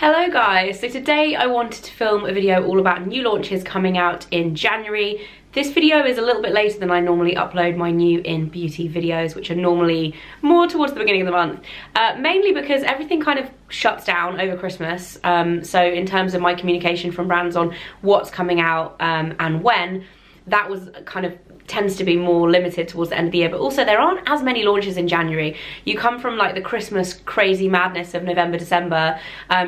Hello guys, so today I wanted to film a video all about new launches coming out in January. This video is a little bit later than I normally upload my new in beauty videos, which are normally more towards the beginning of the month, mainly because everything kind of shuts down over Christmas, so in terms of my communication from brands on what's coming out and when, that was kind of tends to be more limited towards the end of the year. But also there aren't as many launches in January. You come from like the Christmas crazy madness of November, December.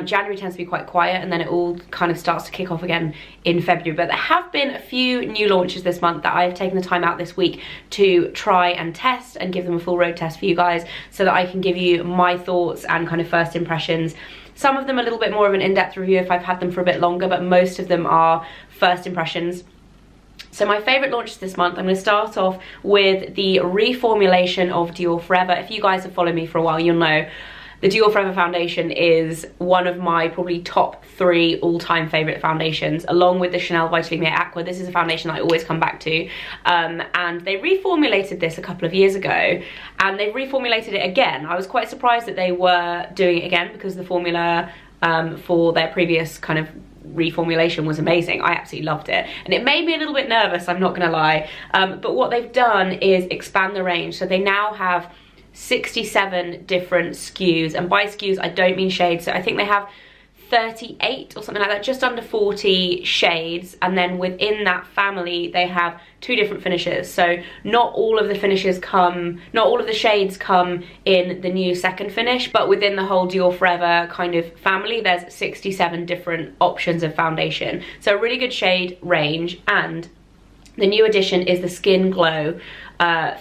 January tends to be quite quiet and then it all kind of starts to kick off again in February. But there have been a few new launches this month that I've taken the time out this week to try and test and give them a full road test for you guys so that I can give you my thoughts and kind of first impressions. Some of them a little bit more of an in-depth review if I've had them for a bit longer, but most of them are first impressions. So my favourite launches this month, I'm going to start off with the reformulation of Dior Forever. If you guys have followed me for a while, you'll know the Dior Forever foundation is one of my probably top three all-time favourite foundations, along with the Chanel Vitalumiere Aqua. This is a foundation that I always come back to. And they reformulated this a couple of years ago, and they've reformulated it again. I was quite surprised that they were doing it again because the formula for their previous kind of reformulation was amazing. I absolutely loved it, and it made me a little bit nervous, I'm not gonna lie, but what they've done is expand the range, so they now have 67 different SKUs, and by SKUs I don't mean shades, so I think they have 38 or something like that, just under 40 shades, and then within that family they have two different finishes, so not all of the finishes come, not all of the shades come in the new second finish, but within the whole Dior Forever kind of family there's 67 different options of foundation, so a really good shade range. And the new addition is the Skin Glow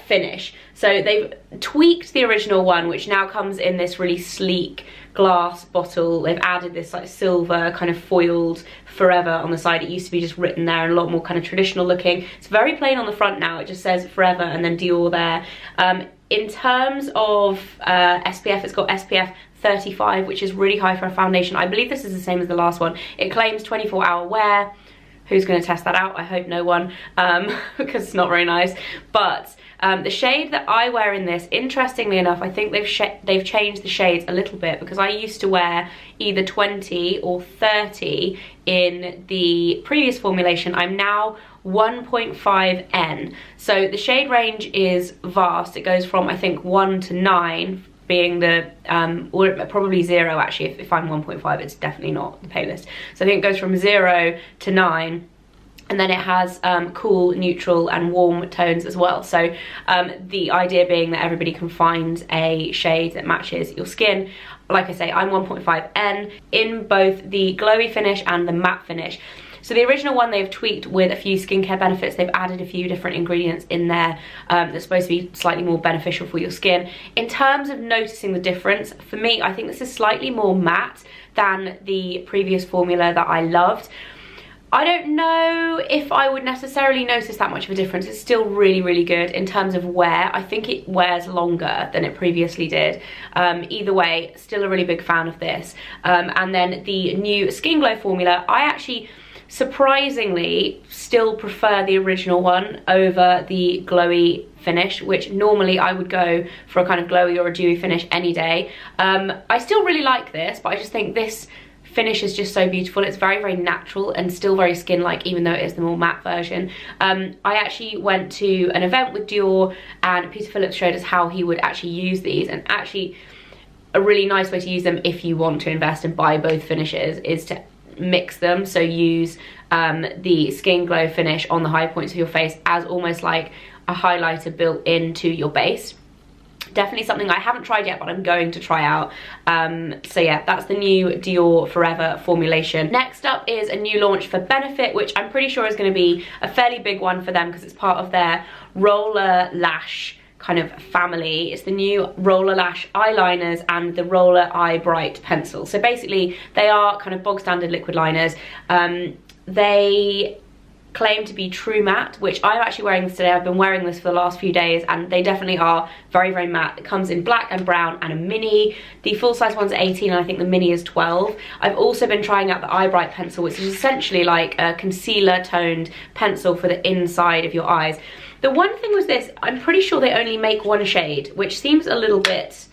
finish. So they've tweaked the original one, which now comes in this really sleek glass bottle. They've added this like silver kind of foiled Forever on the side. It used to be just written there and a lot more kind of traditional looking. It's very plain on the front now. It just says Forever and then Dior there. In terms of SPF, it's got SPF 35, which is really high for a foundation. I believe this is the same as the last one. It claims 24-hour wear. Who's going to test that out? I hope no one, because it's not very nice. But the shade that I wear in this, interestingly enough, I think they've changed the shades a little bit, because I used to wear either 20 or 30 in the previous formulation. I'm now 1.5N. So the shade range is vast. It goes from, I think, 1 to 9. Being the, or probably 0 actually, if I'm 1.5 it's definitely not the palest. So I think it goes from 0 to 9, and then it has cool, neutral and warm tones as well. So the idea being that everybody can find a shade that matches your skin. Like I say, I'm 1.5N in both the glowy finish and the matte finish. So the original one they've tweaked with a few skincare benefits. They've added a few different ingredients in there that's supposed to be slightly more beneficial for your skin. In terms of noticing the difference, for me, I think this is slightly more matte than the previous formula that I loved. I don't know if I would necessarily notice that much of a difference. It's still really, really good in terms of wear. I think it wears longer than it previously did. Either way, still a really big fan of this. And then the new Skin Glow formula, I actually surprisingly still prefer the original one over the glowy finish, which normally I would go for a kind of glowy or a dewy finish any day. I still really like this, but I just think this finish is just so beautiful. It's very, very natural and still very skin-like, even though it is the more matte version. I actually went to an event with Dior, and Peter Phillips showed us how he would actually use these, and actually a really nice way to use them if you want to invest and buy both finishes is to mix them, so use the Skin Glow finish on the high points of your face as almost like a highlighter built into your base. Definitely something I haven't tried yet, but I'm going to try out. So yeah, that's the new Dior Forever formulation. Next up is a new launch for Benefit, which I'm pretty sure is going to be a fairly big one for them because it's part of their Roller Lash kind of family. It's the new Roller Lash eyeliners and the Roller Eye Bright pencil. So basically they are kind of bog standard liquid liners. They claim to be true matte, which I'm actually wearing this today. I've been wearing this for the last few days, and they definitely are very, very matte. It comes in black and brown and a mini. The full size one's 18 and I think the mini is 12. I've also been trying out the Eye Bright pencil, which is essentially like a concealer toned pencil for the inside of your eyes. The one thing was this, I'm pretty sure they only make one shade, which seems a little bit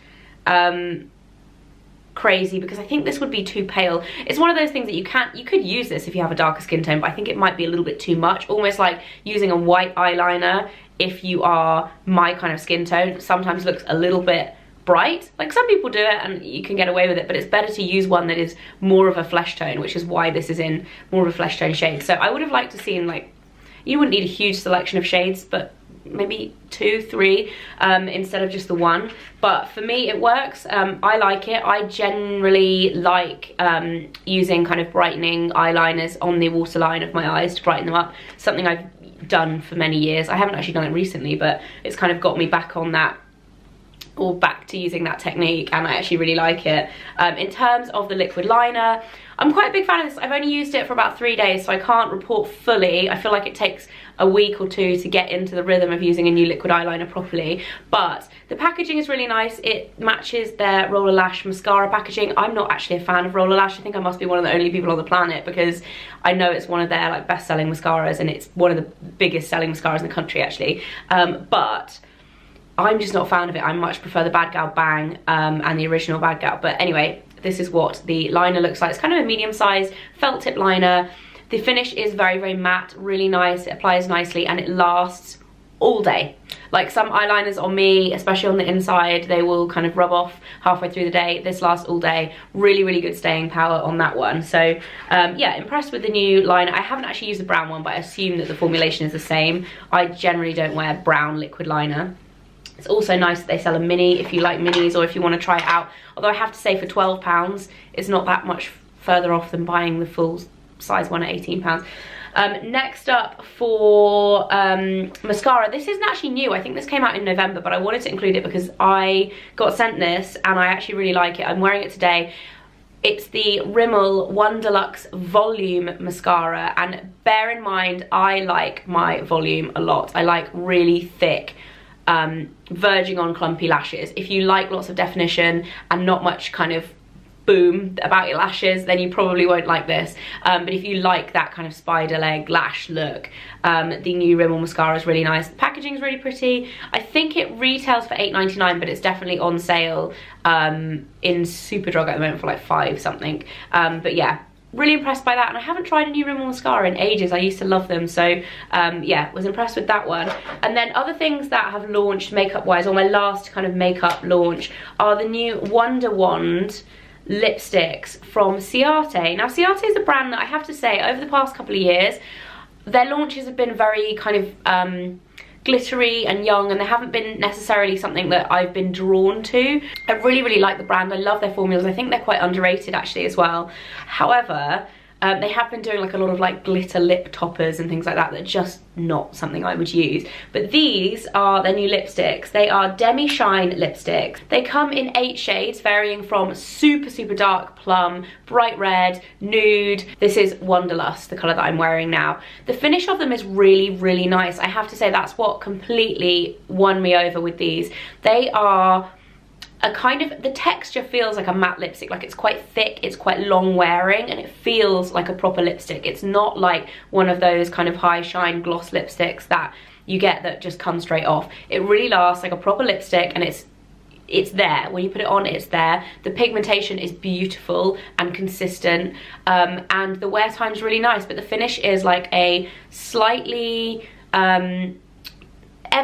crazy because I think this would be too pale. It's one of those things that you can't, you could use this if you have a darker skin tone, but I think it might be a little bit too much, almost like using a white eyeliner if you are my kind of skin tone. Sometimes looks a little bit bright, like some people do it and you can get away with it, but it's better to use one that is more of a flesh tone, which is why this is in more of a flesh tone shade. So I would have liked to seen, like, you wouldn't need a huge selection of shades, but maybe 2, 3 instead of just the one. But for me it works. I like it. I generally like using kind of brightening eyeliners on the waterline of my eyes to brighten them up, something I've done for many years. I haven't actually done it recently, but it's kind of got me back on that, or back to using that technique, and I actually really like it. In terms of the liquid liner, I'm quite a big fan of this. I've only used it for about 3 days, so I can't report fully. I feel like it takes a week or two to get into the rhythm of using a new liquid eyeliner properly, but the packaging is really nice. It matches their Roller Lash mascara packaging. I'm not actually a fan of Roller Lash. I think I must be one of the only people on the planet, because I know it's one of their like best-selling mascaras, and it's one of the biggest selling mascaras in the country, actually. But I'm just not a fan of it. I much prefer the Bad Gal Bang and the original Bad Gal. But anyway, this is what the liner looks like. It's kind of a medium-sized felt tip liner. The finish is very, very matte, really nice. It applies nicely and it lasts all day. Like some eyeliners on me, especially on the inside, they will kind of rub off halfway through the day. This lasts all day. Really, really good staying power on that one. So yeah, impressed with the new liner. I haven't actually used the brown one, but I assume that the formulation is the same. I generally don't wear brown liquid liner. It's also nice that they sell a mini if you like minis, or if you want to try it out. Although I have to say, for £12, it's not that much further off than buying the full size one at £18. Next up for mascara, this isn't actually new. I think this came out in November, but I wanted to include it because I got sent this and I actually really like it. I'm wearing it today. It's the Rimmel Wonderlux Volume Mascara, and bear in mind, I like my volume a lot. I like really thick, verging on clumpy lashes. If you like lots of definition and not much kind of boom about your lashes, then you probably won't like this. But if you like that kind of spider leg lash look, the new Rimmel mascara is really nice. The packaging is really pretty. I think it retails for £8.99, but it's definitely on sale in Superdrug at the moment for like £5 something. But yeah, really impressed by that, and I haven't tried a new Rimmel mascara in ages. I used to love them, so yeah, was impressed with that one. And then other things that have launched makeup wise, or my last kind of makeup launch, are the new Wonder Wand lipsticks from Ciate. Now Ciate is a brand that I have to say, over the past couple of years, their launches have been very kind of glittery and young, and they haven't been necessarily something that I've been drawn to. I really, really like the brand. I love their formulas. I think they're quite underrated actually as well. However, they have been doing like a lot of like glitter lip toppers and things like that. They're just not something I would use. But these are their new lipsticks. They are Demi Shine lipsticks. They come in 8 shades, varying from super, super dark plum, bright red, nude. This is Wonderlust, the colour that I'm wearing now. The finish of them is really, really nice. I have to say, that's what completely won me over with these. They are a kind of, the texture feels like a matte lipstick, like it's quite thick, it's quite long wearing, and it feels like a proper lipstick. It's not like one of those kind of high shine gloss lipsticks that you get that just come straight off. It really lasts like a proper lipstick, and it's there. When you put it on, it's there. The pigmentation is beautiful and consistent, and the wear time's really nice, but the finish is like a slightly, ever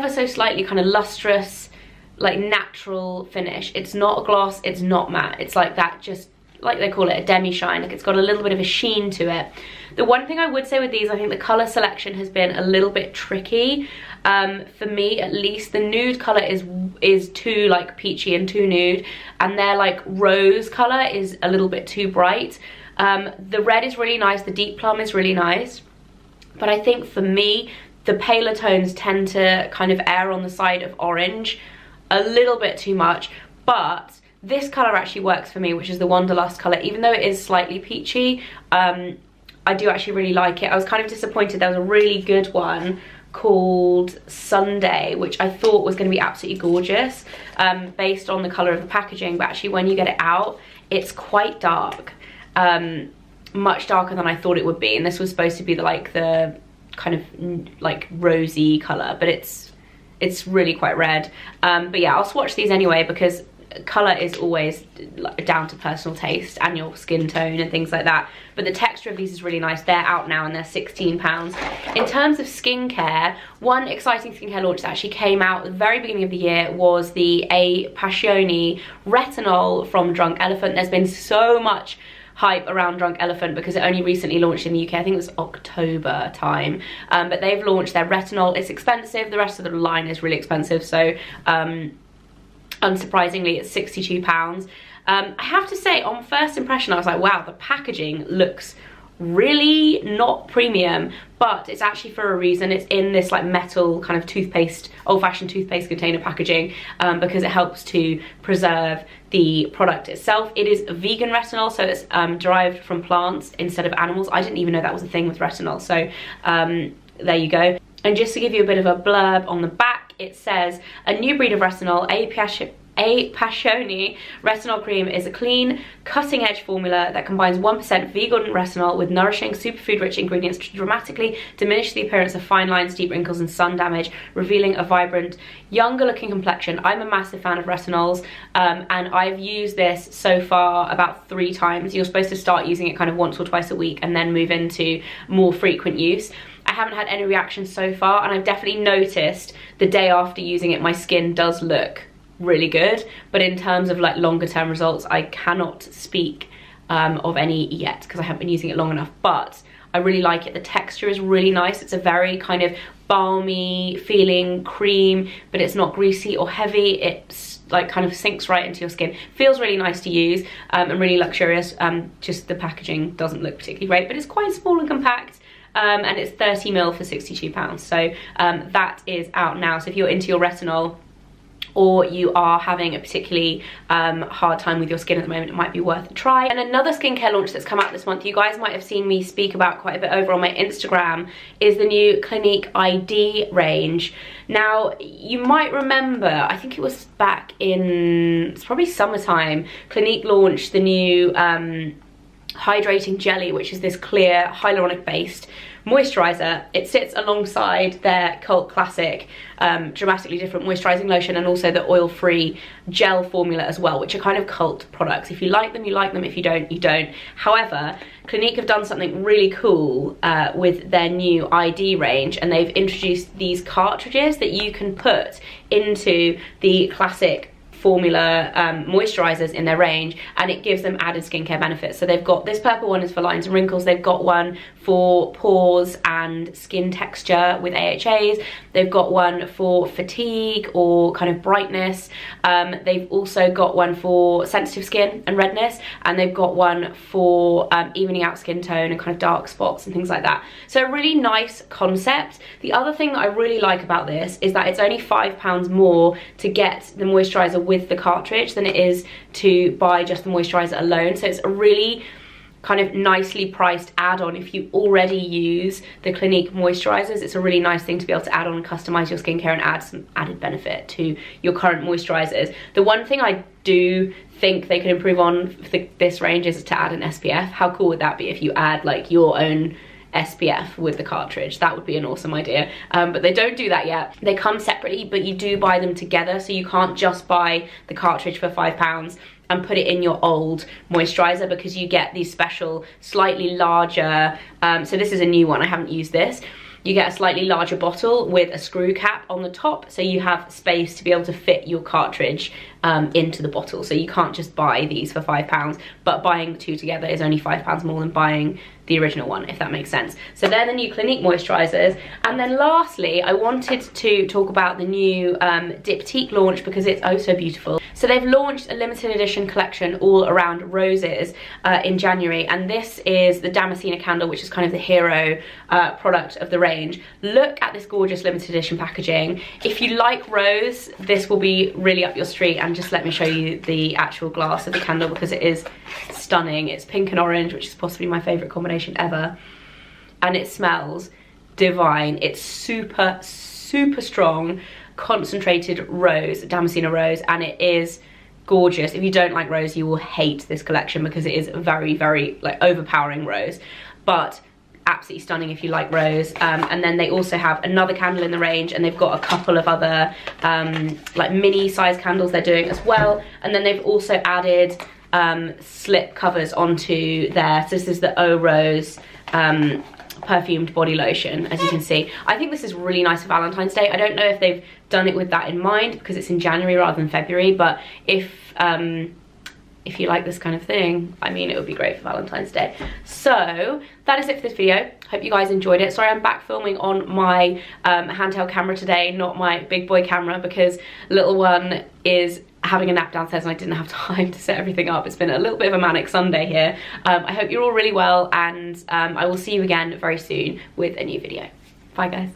so slightly kind of lustrous, like natural finish. It's not a gloss, it's not matte. It's like that, just like they call it a demi shine, like it's got a little bit of a sheen to it. The one thing I would say with these, I think the color selection has been a little bit tricky. For me at least, the nude color is too like peachy and too nude, and their like rose color is a little bit too bright. The red is really nice, the deep plum is really nice, but I think for me the paler tones tend to kind of err on the side of orange a little bit too much. But this colour actually works for me, which is the Wonderlust colour. Even though it is slightly peachy, I do actually really like it. I was kind of disappointed. There was a really good one called Sunday, which I thought was going to be absolutely gorgeous based on the colour of the packaging, but actually when you get it out, it's quite dark, much darker than I thought it would be. And this was supposed to be like the kind of like rosy colour, but it's really quite red. But yeah, I'll swatch these anyway, because colour is always down to personal taste and your skin tone and things like that, but the texture of these is really nice. They're out now and they're £16. In terms of skincare, one exciting skincare launch that actually came out at the very beginning of the year was the A-Passioni retinol from Drunk Elephant. There's been so much hype around Drunk Elephant because it only recently launched in the UK. I think it was October time, but they've launched their retinol. It's expensive, the rest of the line is really expensive, so unsurprisingly it's £62. I have to say, on first impression I was like, wow, the packaging looks really not premium, but it's actually for a reason. It's in this like metal kind of toothpaste, old-fashioned toothpaste container packaging, because it helps to preserve the product itself. It is vegan retinol, so it's derived from plants instead of animals. I didn't even know that was a thing with retinol, so there you go. And just to give you a bit of a blurb on the back, it says, a new breed of retinol, A-Passioni retinol cream is a clean, cutting-edge formula that combines 1% vegan retinol with nourishing, superfood-rich ingredients to dramatically diminish the appearance of fine lines, deep wrinkles, and sun damage, revealing a vibrant, younger-looking complexion. I'm a massive fan of retinols, and I've used this so far about 3 times. You're supposed to start using it kind of once or twice a week and then move into more frequent use. I haven't had any reactions so far, and I've definitely noticed the day after using it, my skin does look really good, but in terms of like longer term results, I cannot speak of any yet because I haven't been using it long enough, but I really like it. The texture is really nice. It's a very kind of balmy feeling cream, but it's not greasy or heavy. It's like kind of sinks right into your skin, feels really nice to use, and really luxurious. Just the packaging doesn't look particularly great, but it's quite small and compact. And it's 30ml for £62, so that is out now. So if you're into your retinol, or you are having a particularly hard time with your skin at the moment, it might be worth a try. And another skincare launch that's come out this month, you guys might have seen me speak about quite a bit over on my Instagram, is the new Clinique ID range. Now, you might remember, I think it was back in, it's probably summertime, Clinique launched the new hydrating jelly, which is this clear hyaluronic based moisturizer. It sits alongside their cult classic dramatically different moisturizing lotion, and also the oil-free gel formula as well, which are kind of cult products. If you like them, you like them. If you don't, you don't. However, Clinique have done something really cool with their new ID range, and they've introduced these cartridges that you can put into the classic formula moisturizers in their range, and it gives them added skincare benefits. So they've got this purple one is for lines and wrinkles, they've got one for pores and skin texture with AHAs, they've got one for fatigue or kind of brightness, they've also got one for sensitive skin and redness, and they've got one for evening out skin tone and kind of dark spots and things like that. So a really nice concept. The other thing that I really like about this is that it's only £5 more to get the moisturizer with the cartridge than it is to buy just the moisturizer alone. So it's a really kind of nicely priced add-on. If you already use the Clinique moisturizers, it's a really nice thing to be able to add on and customize your skincare and add some added benefit to your current moisturizers. The one thing I do think they can improve on this range is to add an SPF. How cool would that be if you add like your own SPF with the cartridge? That would be an awesome idea, but they don't do that yet. They come separately, but you do buy them together, so you can't just buy the cartridge for £5 and put it in your old moisturizer, because you get these special slightly larger, so this is a new one, I haven't used this. You get a slightly larger bottle with a screw cap on the top, so you have space to be able to fit your cartridge into the bottle. So you can't just buy these for £5, but buying the two together is only £5 more than buying the original one, if that makes sense. So they're the new Clinique moisturizers. And then lastly, I wanted to talk about the new Diptyque launch, because it's oh so beautiful. So they've launched a limited edition collection all around roses in January, and this is the Damascena candle, which is kind of the hero product of the range. Look at this gorgeous limited edition packaging. If you like rose, this will be really up your street. And just let me show you the actual glass of the candle, because it is stunning. It's pink and orange, which is possibly my favorite combination ever, and it smells divine. It's super, super strong concentrated rose, Damascena rose, and it is gorgeous. If you don't like rose, you will hate this collection, because it is very, very like overpowering rose, but absolutely stunning if you like rose. And then they also have another candle in the range, and they've got a couple of other like mini size candles they're doing as well. And then they've also added slip covers onto there. So this is the O Rose perfumed body lotion, as you can see. I think this is really nice for Valentine's Day. I don't know if they've done it with that in mind because it's in January rather than February, but if you like this kind of thing, I mean, it would be great for Valentine's Day. So that is it for this video. Hope you guys enjoyed it. Sorry, I'm back filming on my handheld camera today, not my big boy camera, because little one is having a nap downstairs and I didn't have time to set everything up. It's been a little bit of a manic Sunday here. I hope you're all really well, and I will see you again very soon with a new video. Bye guys.